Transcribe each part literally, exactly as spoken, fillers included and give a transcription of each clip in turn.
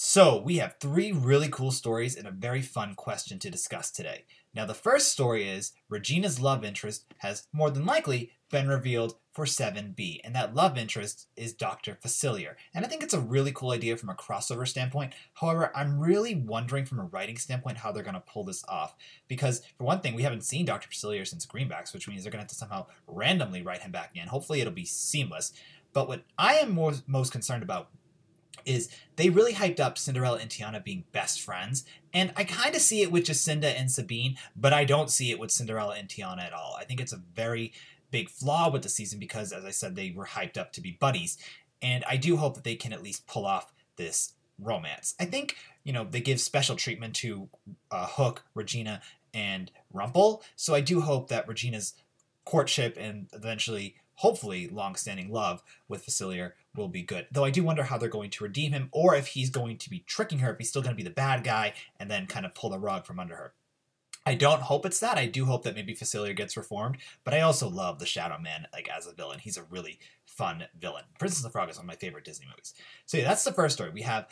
So we have three really cool stories and a very fun question to discuss today. Now the first story is Regina's love interest has more than likely been revealed for seven B, and that love interest is Doctor Facilier. And I think it's a really cool idea from a crossover standpoint. However, I'm really wondering from a writing standpoint how they're going to pull this off. Because for one thing, we haven't seen Doctor Facilier since Greenbacks, which means they're going to have to somehow randomly write him back in. Hopefully it'll be seamless. But what I am more, most concerned about is they really hyped up Cinderella and Tiana being best friends, and I kind of see it with Jacinda and Sabine, but I don't see it with Cinderella and Tiana at all. I think it's a very big flaw with the season because, as I said, they were hyped up to be buddies, and I do hope that they can at least pull off this romance. I think, you know, they give special treatment to uh, Hook, Regina, and Rumple, so I do hope that Regina's courtship and eventually, hopefully, long-standing love with Facilier will be good. Though I do wonder how they're going to redeem him, or if he's going to be tricking her, if he's still going to be the bad guy, and then kind of pull the rug from under her. I don't hope it's that. I do hope that maybe Facilier gets reformed, but I also love the Shadow Man, like, as a villain. He's a really fun villain. Princess and the Frog is one of my favorite Disney movies. So yeah, that's the first story. We have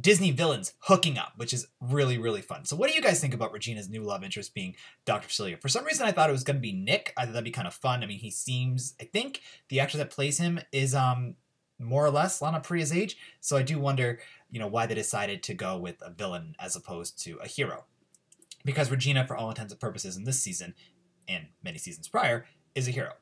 Disney villains hooking up, which is really, really fun. So what do you guys think about Regina's new love interest being Doctor Facilier? For some reason, I thought it was going to be Nick. I thought that'd be kind of fun. I mean, he seems, I think the actor that plays him is um, more or less Lana Pria's age. So I do wonder, you know, why they decided to go with a villain as opposed to a hero. Because Regina, for all intents and purposes in this season, and many seasons prior, is a hero.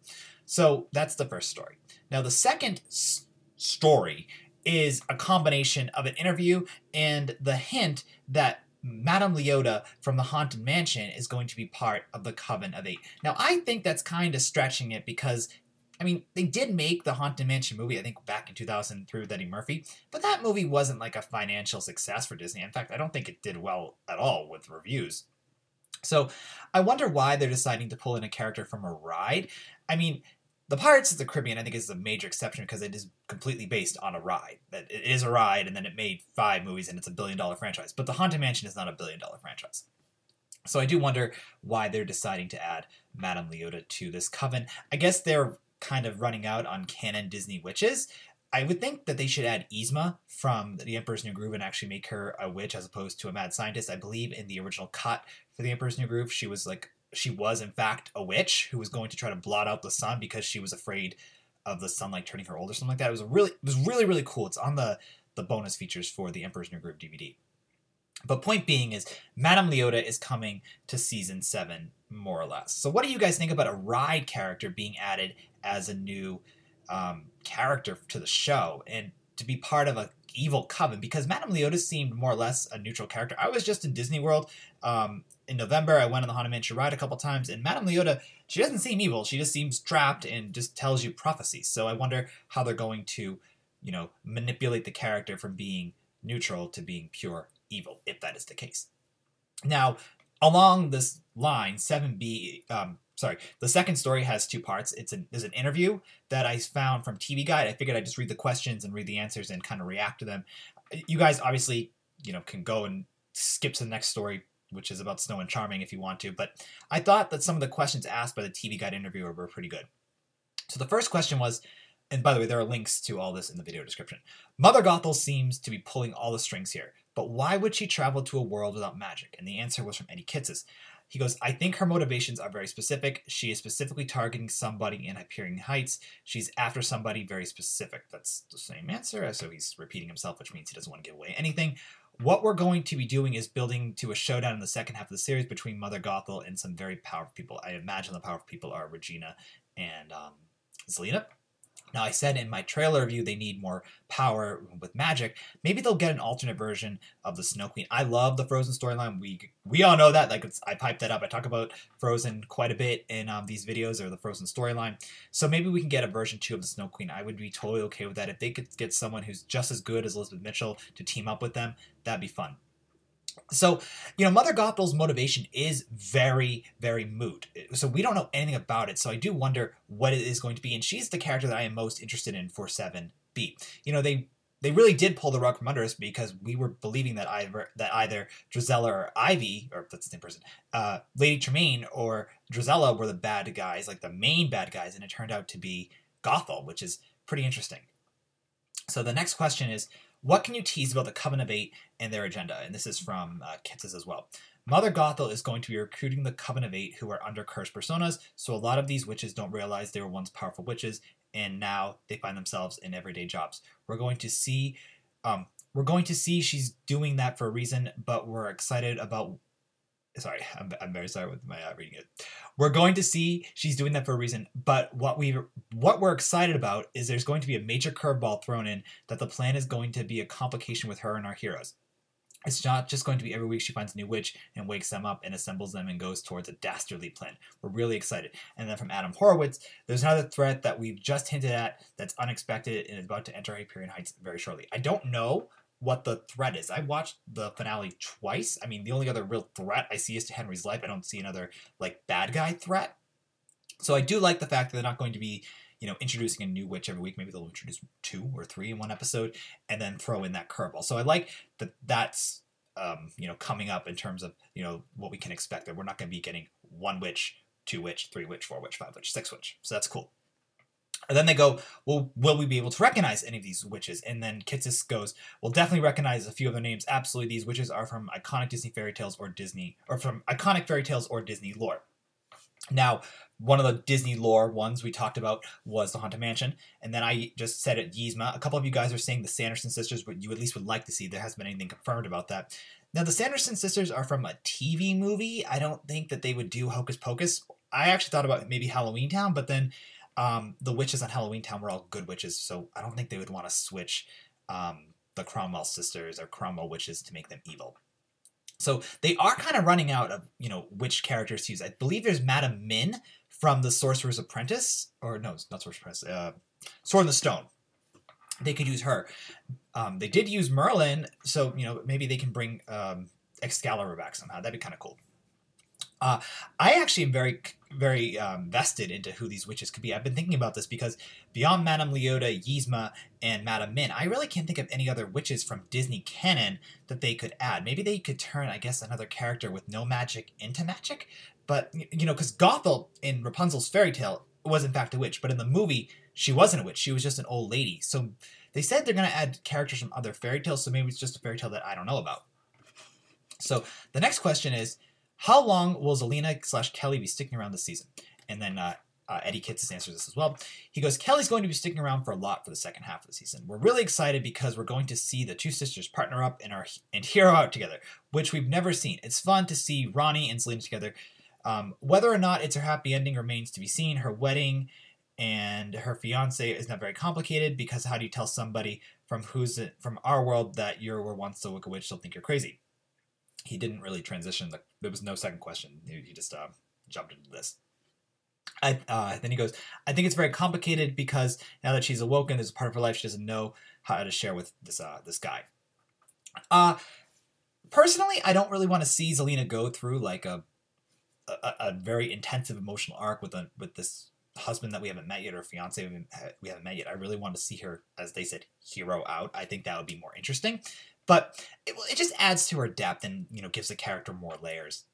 So that's the first story. Now, the second s story is a combination of an interview and the hint that Madame Leota from the Haunted Mansion is going to be part of the Coven of Eight. Now, I think that's kind of stretching it because, I mean, they did make the Haunted Mansion movie, I think, back in two thousand three with Eddie Murphy, but that movie wasn't like a financial success for Disney. In fact, I don't think it did well at all with reviews. So I wonder why they're deciding to pull in a character from a ride. I mean, The Pirates of the Caribbean, I think, is a major exception because it is completely based on a ride. It is a ride, and then it made five movies, and it's a billion-dollar franchise. But The Haunted Mansion is not a billion-dollar franchise. So I do wonder why they're deciding to add Madame Leota to this coven. I guess they're kind of running out on canon Disney witches. I would think that they should add Yzma from The Emperor's New Groove and actually make her a witch as opposed to a mad scientist. I believe in the original cut for The Emperor's New Groove, she was like... She was, in fact, a witch who was going to try to blot out the sun because she was afraid of the sunlight turning her old or something like that. It was a really, it was really, really cool. It's on the, the bonus features for The Emperor's New Groove D V D. But point being is Madame Leota is coming to season seven, more or less. So what do you guys think about a ride character being added as a new um, character to the show and to be part of a evil coven? Because Madame Leota seemed more or less a neutral character. I was just in Disney World um, in November. I went on the Haunted Mansion ride a couple times, and Madame Leota, she doesn't seem evil. She just seems trapped and just tells you prophecies. So I wonder how they're going to, you know, manipulate the character from being neutral to being pure evil, if that is the case. Now, along this line, seven B, um, sorry, the second story has two parts. It's an, there's an interview that I found from T V Guide. I figured I'd just read the questions and read the answers and kind of react to them. You guys obviously, you know, can go and skip to the next story, which is about Snow and Charming if you want to. But I thought that some of the questions asked by the T V Guide interviewer were pretty good. So the first question was, and by the way, there are links to all this in the video description. Mother Gothel seems to be pulling all the strings here, but why would she travel to a world without magic? And the answer was from Eddie Kitsis. He goes, I think her motivations are very specific. She is specifically targeting somebody in Hyperion Heights. She's after somebody very specific. That's the same answer. So he's repeating himself, which means he doesn't want to give away anything. What we're going to be doing is building to a showdown in the second half of the series between Mother Gothel and some very powerful people. I imagine the powerful people are Regina and um, Zelena. Now, I said in my trailer review they need more power with magic. Maybe they'll get an alternate version of the Snow Queen. I love the Frozen storyline. We we all know that. Like, it's, I piped that up. I talk about Frozen quite a bit in um, these videos, or the Frozen storyline. So maybe we can get a version two of the Snow Queen. I would be totally okay with that. If they could get someone who's just as good as Elizabeth Mitchell to team up with them, that'd be fun. So, you know, Mother Gothel's motivation is very, very moot. So we don't know anything about it. So I do wonder what it is going to be. And she's the character that I am most interested in for seven B. You know, they they really did pull the rug from under us because we were believing that either, that either Drizella or Ivy, or that's the same person, uh, Lady Tremaine or Drizella were the bad guys, like the main bad guys. And it turned out to be Gothel, which is pretty interesting. So the next question is, What can you tease about the Coven of Eight and their agenda? And this is from uh, Kitsis as well. Mother Gothel is going to be recruiting the Coven of Eight, who are under cursed personas, so a lot of these witches don't realize they were once powerful witches, and now they find themselves in everyday jobs. We're going to see, um, we're going to see she's doing that for a reason, but we're excited about, sorry, I'm, I'm very sorry with my uh, reading it. We're going to see she's doing that for a reason, but what, we, what we're excited about is there's going to be a major curveball thrown in that the plan is going to be a complication with her and our heroes. It's not just going to be every week she finds a new witch and wakes them up and assembles them and goes towards a dastardly plan. We're really excited. And then from Adam Horowitz, there's another threat that we've just hinted at that's unexpected and is about to enter Hyperion Heights very shortly. I don't know what the threat is. I watched the finale twice. I mean, the only other real threat I see is to Henry's life. I don't see another, like, bad guy threat. So I do like the fact that they're not going to be, you know, introducing a new witch every week. Maybe they'll introduce two or three in one episode and then throw in that curveball. So I like that that's, um, you know, coming up in terms of, you know, what we can expect. That we're not going to be getting one witch, two witch, three witch, four witch, five witch, six witch. So that's cool. And then they go, well, will we be able to recognize any of these witches? And then Kitsis goes, we'll definitely recognize a few of their names. Absolutely. These witches are from iconic Disney fairy tales or Disney, or from iconic fairy tales or Disney lore. Now, one of the Disney lore ones we talked about was the Haunted Mansion. And then I just said at Yzma, a couple of you guys are saying the Sanderson sisters, but you at least would like to see. There hasn't been anything confirmed about that. Now, the Sanderson sisters are from a T V movie. I don't think that they would do Hocus Pocus. I actually thought about maybe Halloween Town, but then um, the witches on Halloween Town were all good witches. So I don't think they would want to switch um, the Cromwell sisters or Cromwell witches to make them evil. So they are kind of running out of, you know, which characters to use. I believe there's Madame Min from the Sorcerer's Apprentice, or no, not Sorcerer's Apprentice, uh, Sword in the Stone. They could use her. Um, they did use Merlin, so, you know, maybe they can bring um, Excalibur back somehow. That'd be kind of cool. Uh, I actually am very, very um, vested into who these witches could be. I've been thinking about this because beyond Madame Leota, Yzma, and Madame Min, I really can't think of any other witches from Disney canon that they could add. Maybe they could turn, I guess, another character with no magic into magic. But, you know, because Gothel in Rapunzel's fairy tale was in fact a witch, but in the movie, she wasn't a witch. She was just an old lady. So they said they're going to add characters from other fairy tales, so maybe it's just a fairy tale that I don't know about. So the next question is, how long will Zelena slash Kelly be sticking around this season? And then uh, uh, Eddie Kitsis answers this as well. He goes, Kelly's going to be sticking around for a lot for the second half of the season. We're really excited because we're going to see the two sisters partner up and, our, and hero out together, which we've never seen. It's fun to see Ronnie and Zelena together. Um, whether or not it's her happy ending remains to be seen. Her wedding and her fiance is not very complicated because how do you tell somebody from, who's, from our world that you were once the Wicked Witch, they'll think you're crazy. He didn't really transition. The, there was no second question. He, he just uh, jumped into this. I, uh, then he goes, I think it's very complicated because now that she's awoken, there's a part of her life she doesn't know how to share with this uh, this guy. Uh, personally, I don't really want to see Zelena go through like a, a a very intensive emotional arc with a, with this husband that we haven't met yet or fiance we haven't, we haven't met yet. I really want to see her, as they said, hero out. I think that would be more interesting. But it, it just adds to her depth and, you know, gives the character more layers.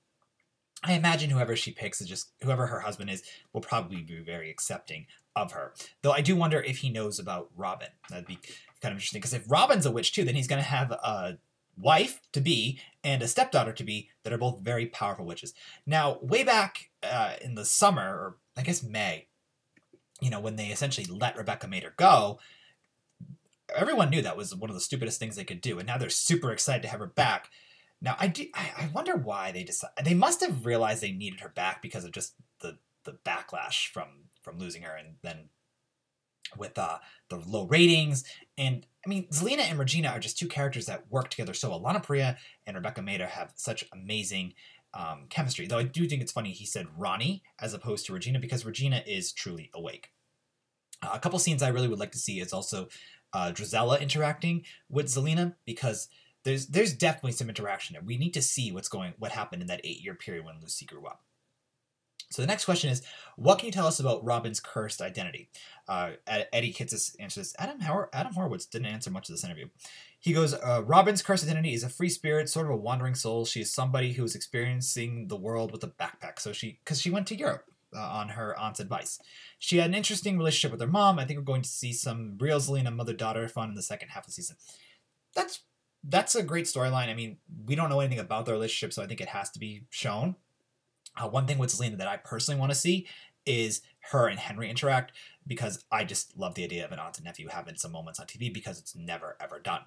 I imagine whoever she picks is just, whoever her husband is, will probably be very accepting of her. Though I do wonder if he knows about Robin. That'd be kind of interesting. Because if Robin's a witch too, then he's going to have a wife to be and a stepdaughter to be that are both very powerful witches. Now, way back uh, in the summer, or I guess May, you know, when they essentially let Rebecca Mader go, everyone knew that was one of the stupidest things they could do, and now they're super excited to have her back. Now, I do, I, I wonder why they decided. They must have realized they needed her back because of just the the backlash from from losing her, and then with uh, the low ratings. And I mean, Zelena and Regina are just two characters that work together so well. Lana Priya and Rebecca Mader have such amazing um, chemistry. Though I do think it's funny he said Ronnie as opposed to Regina because Regina is truly awake. Uh, a couple scenes I really would like to see is also Uh, Drizella interacting with Zelena, because there's there's definitely some interaction there. We need to see what's going, what happened in that eight-year period when Lucy grew up. So the next question is, what can you tell us about Robin's cursed identity? Uh, Eddie Kitsis answers this. Adam, Howard, Adam Horowitz didn't answer much of this interview. He goes, uh, Robin's cursed identity is a free spirit, sort of a wandering soul. She is somebody who is experiencing the world with a backpack. So she, because she went to Europe. Uh, on her aunt's advice. She had an interesting relationship with her mom. I think we're going to see some real Zelena mother-daughter fun in the second half of the season. that's that's a great storyline. I mean, we don't know anything about their relationship, so I think it has to be shown. Uh, one thing with Zelena that I personally want to see is her and Henry interact, because I just love the idea of an aunt and nephew having some moments on T V, because it's never, ever done.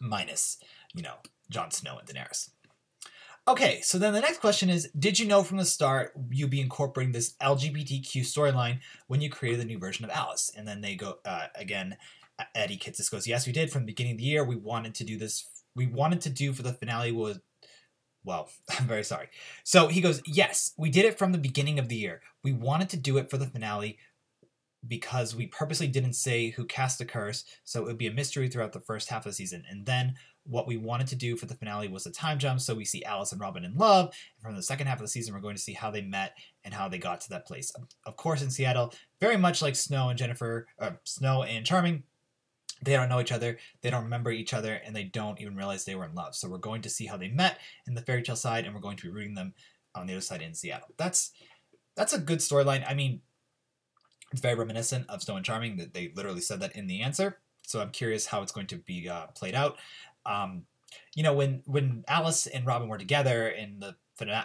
Minus, you know, Jon Snow and Daenerys. Okay, so then the next question is, did you know from the start you'd be incorporating this L G B T Q storyline when you created the new version of Alice? And then they go, uh, again, Eddie Kitsis goes, yes, we did. From the beginning of the year, we wanted to do this. We wanted to do for the finale was, well, I'm very sorry. So he goes, yes, we did it from the beginning of the year. We wanted to do it for the finale because we purposely didn't say who cast the curse, so it would be a mystery throughout the first half of the season. And then what we wanted to do for the finale was a time jump, so we see Alice and Robin in love. And from the second half of the season, we're going to see how they met and how they got to that place. Of course, in Seattle, very much like Snow and Jennifer, or Snow and Charming, they don't know each other, they don't remember each other, and they don't even realize they were in love. So we're going to see how they met in the fairy tale side, and we're going to be rooting them on the other side in Seattle. That's that's a good storyline. I mean, it's very reminiscent of Snow and Charming, that they literally said that in the answer. So I'm curious how it's going to be uh, played out. Um, you know, when when Alice and Robin were together in the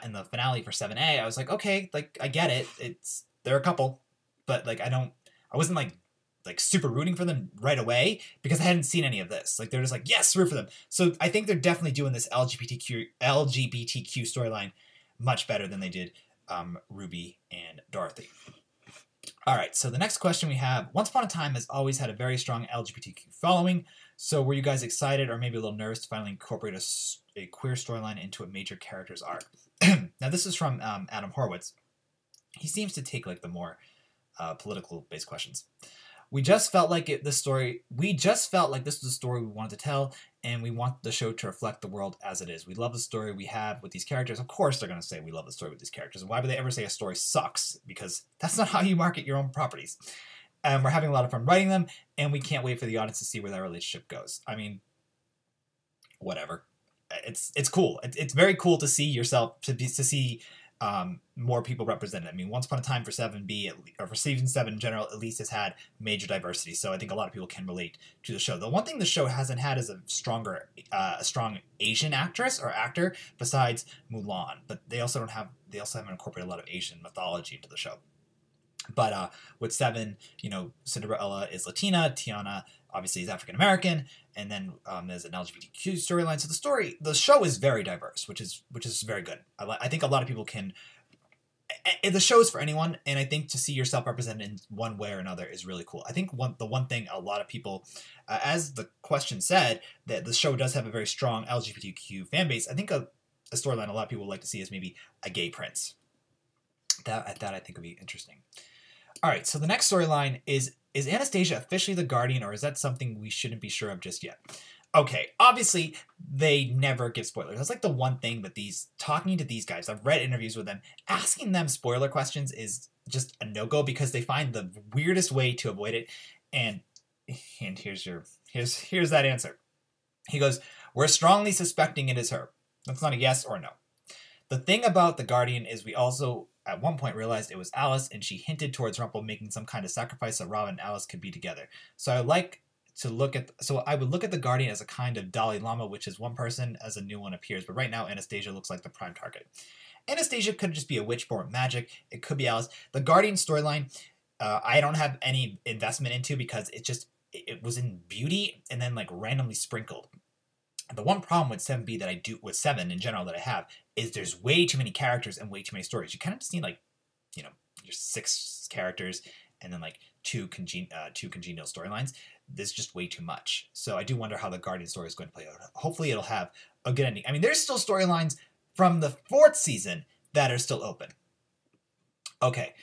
in the finale for seven A, I was like, okay, like I get it. It's they're a couple, but like I don't, I wasn't like. like super rooting for them right away, because I hadn't seen any of this. Like they're just like, yes, root for them. So I think they're definitely doing this L G B T Q L G B T Q storyline much better than they did um, Ruby and Dorothy. All right, so the next question we have, Once Upon a Time has always had a very strong L G B T Q following. So were you guys excited or maybe a little nervous to finally incorporate a, a queer storyline into a major character's arc? Now this is from um, Adam Horowitz. He seems to take like the more uh, political based questions. We just felt like it, this story, we just felt like this was a story we wanted to tell, and we want the show to reflect the world as it is. We love the story we have with these characters. Of course they're going to say we love the story with these characters. Why would they ever say a story sucks? Because that's not how you market your own properties. And um, we're having a lot of fun writing them, and we can't wait for the audience to see where that relationship goes. I mean, whatever. It's it's cool. It, it's very cool to see yourself, to, be, to see... Um, more people represented. I mean, Once Upon a Time for seven B, at least, or for season seven in general, at least has had major diversity. So I think a lot of people can relate to the show. The one thing the show hasn't had is a stronger, uh, a strong Asian actress or actor besides Mulan. But they also don't have, they also haven't incorporated a lot of Asian mythology into the show. But uh, with seven, you know, Cinderella is Latina, Tiana obviously is African American, and then um, there's an L G B T Q storyline. So the story, the show is very diverse, which is which is very good. I, I think a lot of people can. I, I, the show's for anyone, and I think to see yourself represented in one way or another is really cool. I think one the one thing a lot of people, uh, as the question said, that the show does have a very strong L G B T Q fan base. I think a, a storyline a lot of people would like to see is maybe a gay prince. That that I think would be interesting. All right, so the next storyline is, is Anastasia officially the Guardian, or is that something we shouldn't be sure of just yet? Okay, obviously, they never give spoilers. That's like the one thing that these, talking to these guys, I've read interviews with them, asking them spoiler questions is just a no-go, because they find the weirdest way to avoid it. And and here's your, here's, here's that answer. He goes, we're strongly suspecting it is her. That's not a yes or a no. The thing about the Guardian is we also... at one point realized it was Alice, and she hinted towards Rumple making some kind of sacrifice so Robin and Alice could be together. So I would like to look at, so I would look at the Guardian as a kind of Dalai Lama, which is one person as a new one appears, but right now Anastasia looks like the prime target. Anastasia could just be a witch born magic. It could be Alice. The Guardian storyline, uh, I don't have any investment into, because it just, it was in beauty and then like randomly sprinkled. The one problem with seven B that I do, with seven in general that I have, is there's way too many characters and way too many stories. You kind of just need like, you know, your six characters and then like two, congen uh, two congenial storylines. There's just way too much. So I do wonder how the Guardian story is going to play out. Hopefully it'll have a good ending. I mean, there's still storylines from the fourth season that are still open. Okay.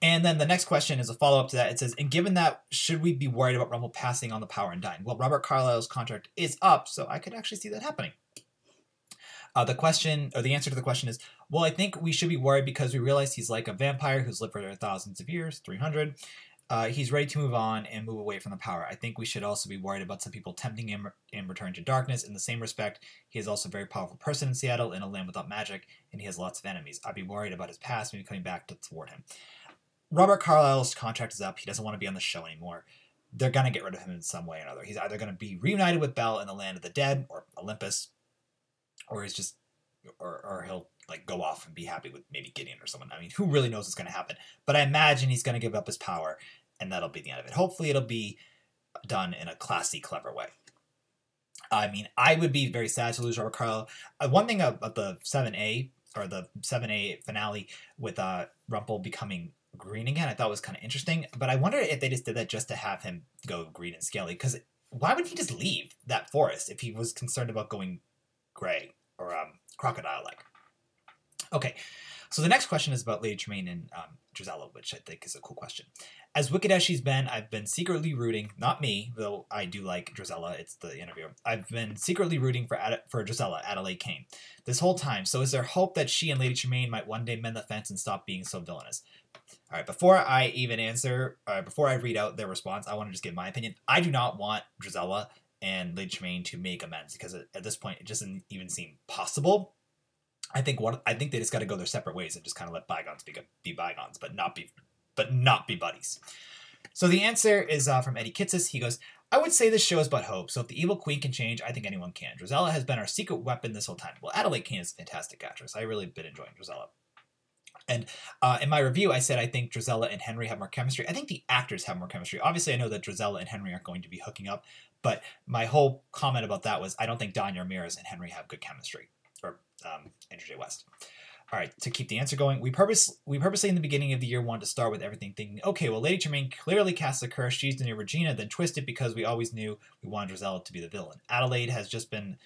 And then the next question is a follow-up to that. It says, and given that, should we be worried about Rumple passing on the power and dying? Well, Robert Carlyle's contract is up, so I could actually see that happening. Uh, the question, or the answer to the question is, well, I think we should be worried because we realize he's like a vampire who's lived for thousands of years, three hundred. Uh, he's ready to move on and move away from the power. I think we should also be worried about some people tempting him and return to darkness. In the same respect, he is also a very powerful person in Seattle, in a land without magic, and he has lots of enemies. I'd be worried about his past maybe coming back to thwart him. Robert Carlyle's contract is up. He doesn't want to be on the show anymore. they're going to get rid of him in some way or another. He's either going to be reunited with Belle in the land of the dead or Olympus, or he's just, or, or he'll like go off and be happy with maybe Gideon or someone. I mean, who really knows what's going to happen, but I imagine he's going to give up his power and that'll be the end of it. Hopefully it'll be done in a classy, clever way. I mean, I would be very sad to lose Robert Carlyle. Uh, one thing about the seven A or the seven A finale with uh, Rumple becoming green again, I thought was kind of interesting, but I wonder if they just did that just to have him go green and scaly, because why would he just leave that forest if he was concerned about going gray or um, crocodile-like? Okay, so the next question is about Lady Tremaine and um, Drizella, which I think is a cool question. As wicked as she's been, I've been secretly rooting, not me, though I do like Drizella, it's the interviewer. I've been secretly rooting for Ad for Drizella, Adelaide Kane, this whole time. So is there hope that she and Lady Tremaine might one day mend the fence and stop being so villainous? All right, before I even answer, uh, before I read out their response, I want to just give my opinion. I do not want Drizella and Lady Tremaine to make amends, because at this point, it doesn't even seem possible. I think one, I think they just got to go their separate ways and just kind of let bygones be, be bygones, but not be, but not be buddies. So the answer is uh, from Eddie Kitsis. He goes, I would say this show is about hope. So if the evil queen can change, I think anyone can. Drizella has been our secret weapon this whole time. Well, Adelaide Kane is a fantastic actress. I really have been enjoying Drizella. And uh, in my review, I said I think Drizella and Henry have more chemistry. I think the actors have more chemistry. Obviously, I know that Drizella and Henry aren't going to be hooking up, but my whole comment about that was I don't think Danya Ramirez and Henry have good chemistry. Or um, Andrew J. West. All right, to keep the answer going, we purpose we purposely in the beginning of the year wanted to start with everything thinking, okay, well, Lady Tremaine clearly casts a curse. She's the new Regina, then twisted because we always knew we wanted Drizella to be the villain. Adelaide has just been,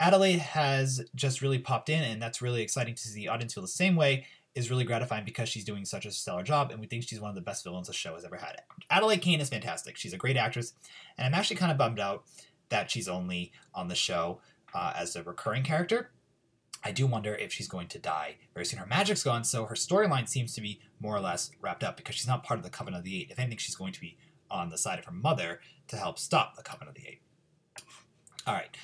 Adelaide has just really popped in, and that's really exciting to see the audience feel the same way. Is really gratifying because she's doing such a stellar job, and we think she's one of the best villains the show has ever had. Adelaide Kane is fantastic. She's a great actress, and I'm actually kind of bummed out that she's only on the show uh, as a recurring character. I do wonder if she's going to die very soon. Her magic's gone, so her storyline seems to be more or less wrapped up because she's not part of the Coven of the Eight. If anything, she's going to be on the side of her mother to help stop the Coven of the Eight. All right,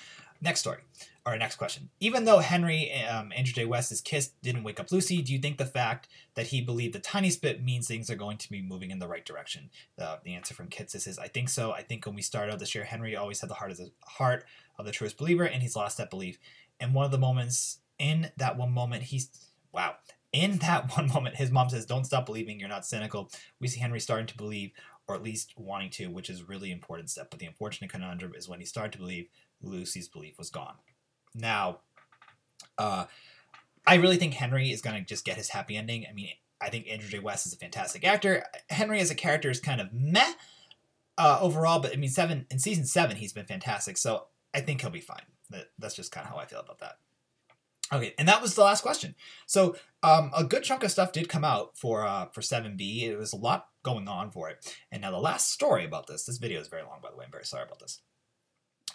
next story, or next question. Even though Henry, um, Andrew J. West's kiss didn't wake up Lucy, do you think the fact that he believed the tiniest bit means things are going to be moving in the right direction? Uh, the answer from Kitsis is, I think so. I think when we started out this year, Henry always had the heart of the, heart of the truest believer, and he's lost that belief. And one of the moments... In that one moment, he's, wow, in that one moment, his mom says, don't stop believing, you're not cynical. We see Henry starting to believe, or at least wanting to, which is a really important step. But the unfortunate conundrum is when he started to believe, Lucy's belief was gone. Now, uh, I really think Henry is going to just get his happy ending. I mean, I think Andrew J. West is a fantastic actor. Henry as a character is kind of meh uh, overall, but I mean, seven in season seven, he's been fantastic. So I think he'll be fine. That, that's just kind of how I feel about that. Okay, and that was the last question. So um, a good chunk of stuff did come out for uh, for seven B. It was a lot going on for it. And now the last story about this, this video is very long, by the way, I'm very sorry about this,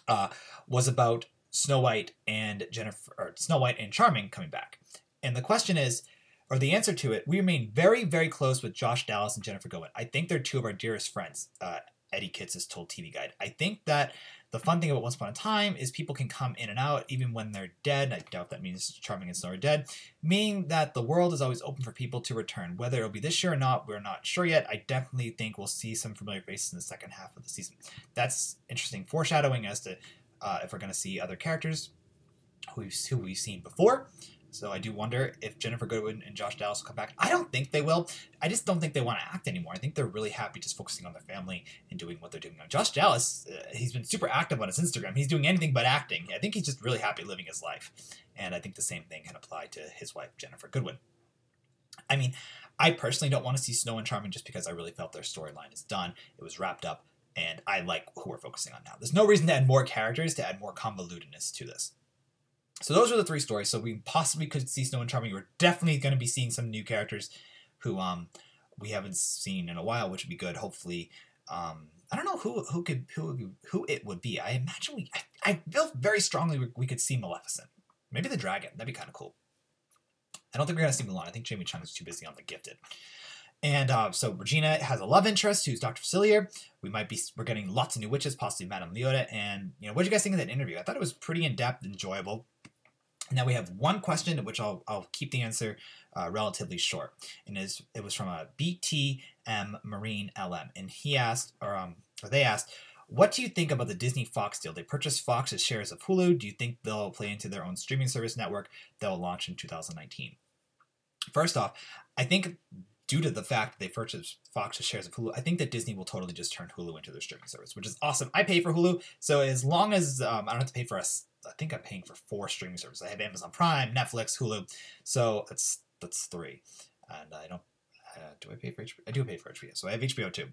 uh, was about Snow White and Jennifer, or Snow White and Charming coming back. And the question is, or the answer to it, we remain very, very close with Josh Dallas and Ginnifer Goodwin. I think they're two of our dearest friends, uh, Eddie Kitsis has told T V Guide. I think that the fun thing about Once Upon a Time is people can come in and out even when they're dead. I doubt that means Charming and Snow are dead, meaning that the world is always open for people to return. Whether it'll be this year or not, we're not sure yet. I definitely think we'll see some familiar faces in the second half of the season. That's interesting foreshadowing as to uh, if we're going to see other characters who we've, who we've seen before. So I do wonder if Ginnifer Goodwin and Josh Dallas will come back. I don't think they will. I just don't think they want to act anymore. I think they're really happy just focusing on their family and doing what they're doing. Now, Josh Dallas, uh, he's been super active on his Instagram. He's doing anything but acting. I think he's just really happy living his life. And I think the same thing can apply to his wife, Ginnifer Goodwin. I mean, I personally don't want to see Snow and Charming just because I really felt their storyline is done. It was wrapped up, and I like who we're focusing on now. There's no reason to add more characters, to add more convolutedness to this. So those are the three stories. So we possibly could see Snow and Charming. We're definitely going to be seeing some new characters who um we haven't seen in a while, which would be good. Hopefully, um, I don't know who who could who who it would be. I imagine we I, I feel very strongly we, we could see Maleficent, maybe the dragon. That'd be kind of cool. I don't think we're gonna see Mulan. I think Jamie Chung is too busy on The Gifted. And uh, so Regina has a love interest who's Doctor Facilier. We might be we're getting lots of new witches, possibly Madame Leota. And you know, what did you guys think of that interview? I thought it was pretty in depth, enjoyable. Now we have one question, which I'll, I'll keep the answer uh, relatively short. And is, it was from a B T M Marine L M. And he asked, or um, where they asked, what do you think about the Disney-Fox deal? They purchased Fox's shares of Hulu. Do you think they'll play into their own streaming service network that will launch in two thousand nineteen? First off, I think due to the fact that they purchased Fox's shares of Hulu, I think that Disney will totally just turn Hulu into their streaming service, which is awesome. I pay for Hulu, so as long as um, I don't have to pay for us, I think I'm paying for four streaming services. I have Amazon Prime, Netflix, Hulu, so that's that's three. And I don't, uh, do I pay for H B O? I do pay for H B O, so I have H B O too.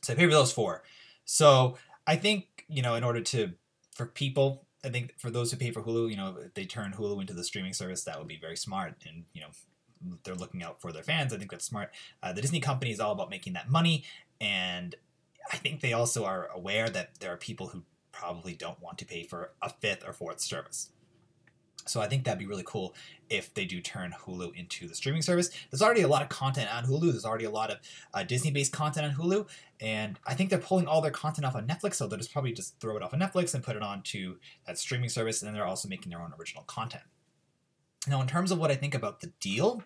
So I pay for those four. So I think, you know, in order to, for people, I think for those who pay for Hulu, you know, if they turn Hulu into the streaming service, that would be very smart. And, you know, they're looking out for their fans. I think that's smart. Uh, the Disney company is all about making that money. And I think they also are aware that there are people who probably don't want to pay for a fifth or fourth service. So I think that'd be really cool if they do turn Hulu into the streaming service. There's already a lot of content on Hulu. There's already a lot of uh, Disney-based content on Hulu. And I think they're pulling all their content off of Netflix, so they'll just probably just throw it off of Netflix and put it onto that streaming service. And then they're also making their own original content. Now, in terms of what I think about the deal,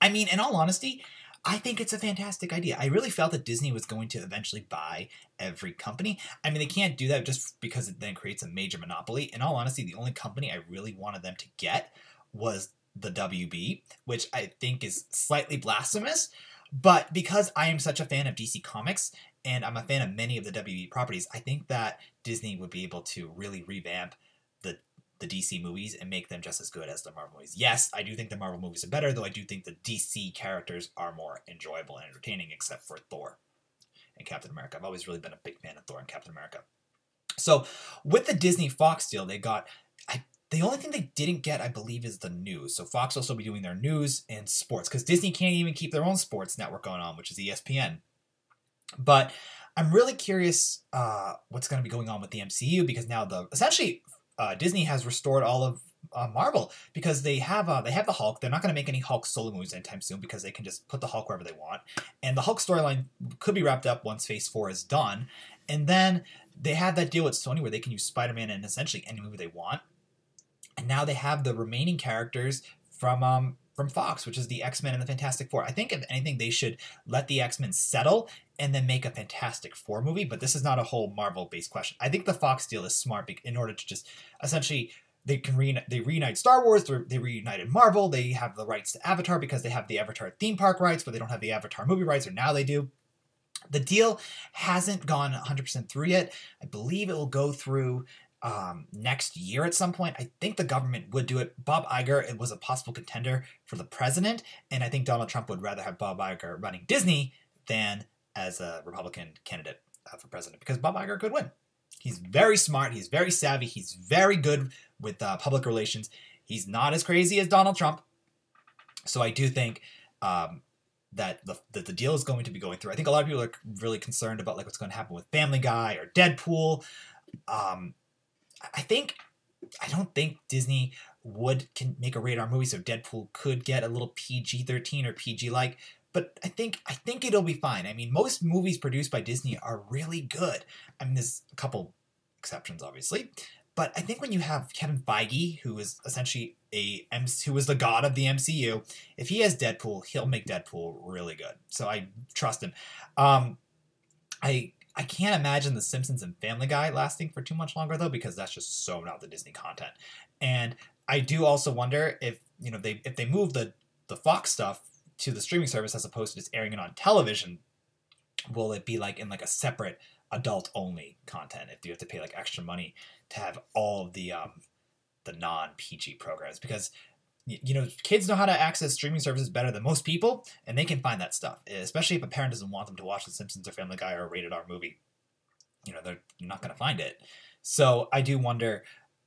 I mean, in all honesty, I think it's a fantastic idea. I really felt that Disney was going to eventually buy every company. I mean, they can't do that just because it then creates a major monopoly. In all honesty, the only company I really wanted them to get was the W B, which I think is slightly blasphemous. But because I am such a fan of D C Comics and I'm a fan of many of the W B properties, I think that Disney would be able to really revamp the the D C movies and make them just as good as the Marvel movies. Yes, I do think the Marvel movies are better, though I do think the D C characters are more enjoyable and entertaining, except for Thor and Captain America. I've always really been a big fan of Thor and Captain America. So with the Disney Fox deal, they got, I, the only thing they didn't get, I believe, is the news. So Fox will still be doing their news and sports, because Disney can't even keep their own sports network going on, which is E S P N. But I'm really curious uh, what's going to be going on with the M C U, because now the, essentially, Uh, Disney has restored all of uh, Marvel, because they have uh, they have the Hulk. They're not going to make any Hulk solo movies anytime soon, because they can just put the Hulk wherever they want. And the Hulk storyline could be wrapped up once Phase four is done. And then they have that deal with Sony where they can use Spider-Man in essentially any movie they want. And now they have the remaining characters from um, from Fox, which is the X-Men and the Fantastic Four. I think, if anything, they should let the X-Men settle and then make a Fantastic Four movie, but this is not a whole Marvel-based question. I think the Fox deal is smart in order to just, essentially, they can re they reunite Star Wars, they reunited Marvel, they have the rights to Avatar because they have the Avatar theme park rights, but they don't have the Avatar movie rights, or now they do. The deal hasn't gone one hundred percent through yet. I believe it will go through um, next year at some point. I think the government would do it. Bob Iger, it was a possible contender for the president, and I think Donald Trump would rather have Bob Iger running Disney than as a Republican candidate for president, because Bob Iger could win. He's very smart. He's very savvy. He's very good with uh, public relations. He's not as crazy as Donald Trump. So I do think um, that, the, that the deal is going to be going through. I think a lot of people are really concerned about like what's going to happen with Family Guy or Deadpool. Um, I think, I don't think Disney would can make a radar movie, so Deadpool could get a little P G thirteen or P G-like. But I think I think it'll be fine. I mean, most movies produced by Disney are really good. I mean, there's a couple exceptions, obviously. But I think when you have Kevin Feige, who is essentially a who is the god of the M C U, if he has Deadpool, he'll make Deadpool really good. So I trust him. Um, I I can't imagine The Simpsons and Family Guy lasting for too much longer, though, because that's just so not the Disney content. And I do also wonder if you know they if they move the the Fox stuff to the streaming service as opposed to just airing it on television, will it be like in like a separate adult only content if you have to pay like extra money to have all of the um the non P G programs? Because you know kids know how to access streaming services better than most people, and they can find that stuff, especially if a parent doesn't want them to watch The Simpsons or Family Guy or a rated R movie. You know they're not going to find it. So I do wonder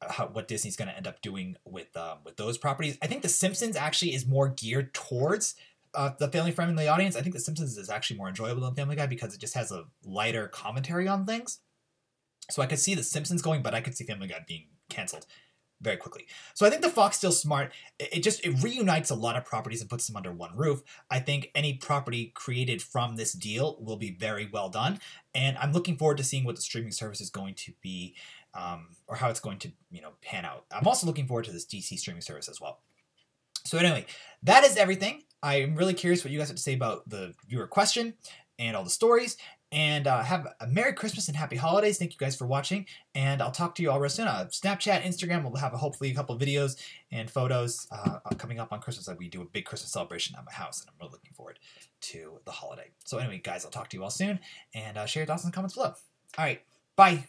How, what Disney's going to end up doing with um, with those properties. I think The Simpsons actually is more geared towards Uh, the family-friendly audience. I think The Simpsons is actually more enjoyable than Family Guy because it just has a lighter commentary on things. So I could see The Simpsons going, but I could see Family Guy being canceled very quickly. So I think the Fox deal's smart. It, it just it reunites a lot of properties and puts them under one roof. I think any property created from this deal will be very well done, and I'm looking forward to seeing what the streaming service is going to be, um, or how it's going to you know pan out. I'm also looking forward to this D C streaming service as well. So anyway, that is everything. I'm really curious what you guys have to say about the viewer question and all the stories. And uh, have a Merry Christmas and Happy Holidays. Thank you guys for watching. And I'll talk to you all real soon. Uh, Snapchat, Instagram, we'll have a, hopefully a couple of videos and photos uh, coming up on Christmas. Like we do a big Christmas celebration at my house, and I'm really looking forward to the holiday. So anyway, guys, I'll talk to you all soon. And uh, share your thoughts in the comments below. All right, bye.